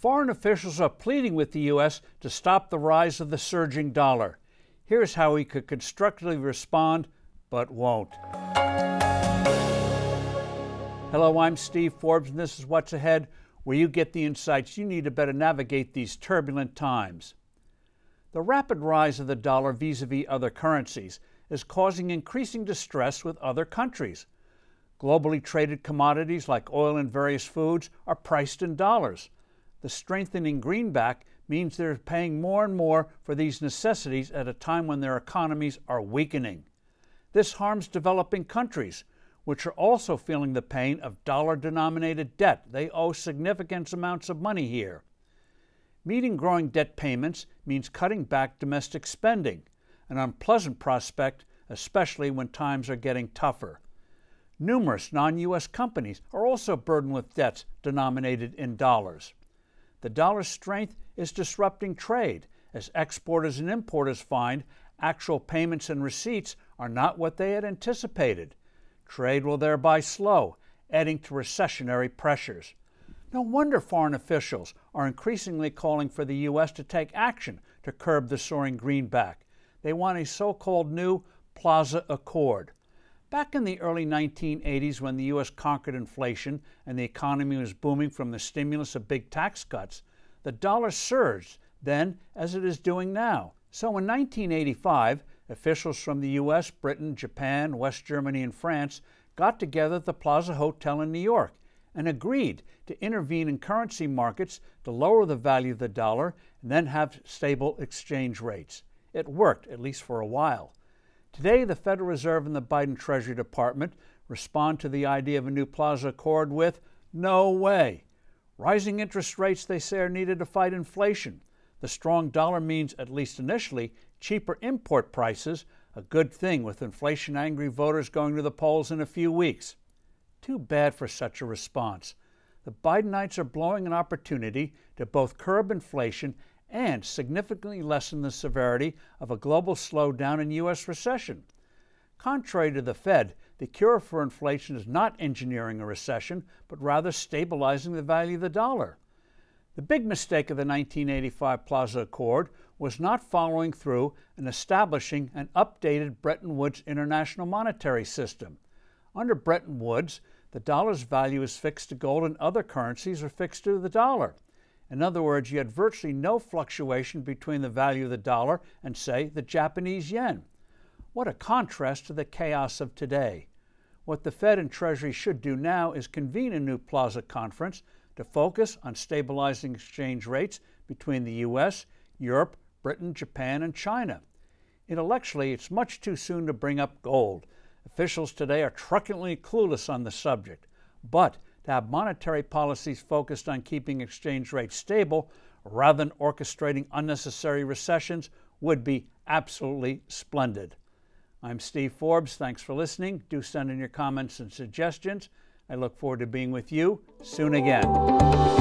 foreign officials are pleading with the U.S. to stop the rise of the surging dollar. Here's how he could constructively respond, but won't. Hello, I'm Steve Forbes, and this is What's Ahead, where you get the insights you need to better navigate these turbulent times. The rapid rise of the dollar vis-à-vis other currencies is causing increasing distress with other countries. Globally traded commodities like oil and various foods are priced in dollars. The strengthening greenback means they're paying more and more for these necessities at a time when their economies are weakening. This harms developing countries, which are also feeling the pain of dollar-denominated debt. They owe significant amounts of money here. Meeting growing debt payments means cutting back domestic spending, an unpleasant prospect, especially when times are getting tougher. Numerous non-U.S. companies are also burdened with debts denominated in dollars. The dollar's strength is disrupting trade, as exporters and importers find actual payments and receipts are not what they had anticipated. Trade will thereby slow, adding to recessionary pressures. No wonder foreign officials are increasingly calling for the U.S. to take action to curb the soaring greenback. They want a so-called new Plaza Accord. Back in the early 1980s, when the U.S. conquered inflation and the economy was booming from the stimulus of big tax cuts, the dollar surged then as it is doing now. So in 1985, officials from the U.S., Britain, Japan, West Germany, and France got together at the Plaza Hotel in New York and agreed to intervene in currency markets to lower the value of the dollar and then have stable exchange rates. It worked, at least for a while. Today, the Federal Reserve and the Biden Treasury Department respond to the idea of a new Plaza Accord with, no way. Rising interest rates, they say, are needed to fight inflation. The strong dollar means, at least initially, cheaper import prices, a good thing with inflation-angry voters going to the polls in a few weeks. Too bad for such a response. The Bidenites are blowing an opportunity to both curb inflation and significantly lessen the severity of a global slowdown in U.S. recession. Contrary to the Fed, the cure for inflation is not engineering a recession, but rather stabilizing the value of the dollar. The big mistake of the 1985 Plaza Accord was not following through and establishing an updated Bretton Woods international monetary system. Under Bretton Woods, the dollar's value is fixed to gold and other currencies are fixed to the dollar. In other words, you had virtually no fluctuation between the value of the dollar and, say, the Japanese yen. What a contrast to the chaos of today. What the Fed and Treasury should do now is convene a new Plaza Conference to focus on stabilizing exchange rates between the U.S., Europe, Britain, Japan, and China. Intellectually, it's much too soon to bring up gold. Officials today are truculently clueless on the subject. But to have monetary policies focused on keeping exchange rates stable rather than orchestrating unnecessary recessions would be absolutely splendid. I'm Steve Forbes. Thanks for listening. Do send in your comments and suggestions. I look forward to being with you soon again.